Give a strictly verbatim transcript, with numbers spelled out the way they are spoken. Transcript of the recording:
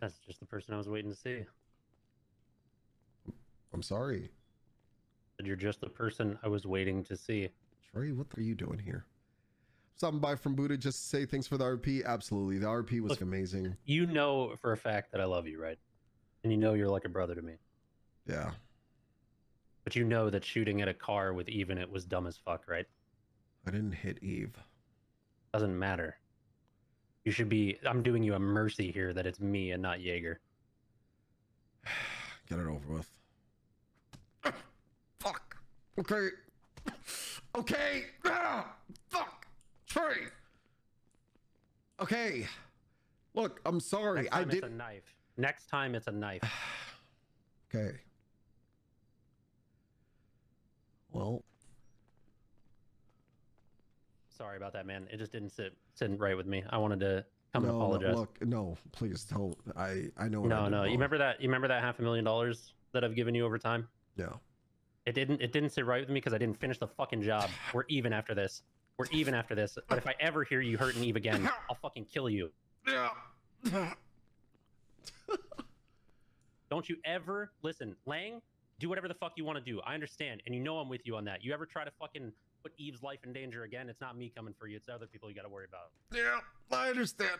That's just the person I was waiting to see. I'm sorry. You're just the person I was waiting to see. Trey, what are you doing here? Stopping by from Buddha just to say thanks for the R P. Absolutely. The R P was Look, amazing. You know for a fact that I love you, right? And you know you're like a brother to me. Yeah. But you know that shooting at a car with Eve in it was dumb as fuck, right? I didn't hit Eve. Doesn't matter. You should be... I'm doing you a mercy here that it's me and not Jaeger. Get it over with. Fuck. Okay. Okay. Ah, fuck. Trey. Okay. Look, I'm sorry. Next time I did. It's a knife. Next time it's a knife. Okay. Well. Sorry about that, man. It just didn't sit sit right with me. I wanted to come no, and apologize. No, look, no, please don't. I I know. What no, I no. You remember that? You remember that half a million dollars that I've given you over time? No. It didn't. It didn't sit right with me because I didn't finish the fucking job. We're even after this. We're even after this. But if I ever hear you hurting Eve again, I'll fucking kill you. Don't you ever listen, Lang. Do whatever the fuck you want to do. I understand, and you know I'm with you on that. You ever try to fucking put Eve's life in danger again, it's not me coming for you, it's other people you got to worry about. Yeah, I understand.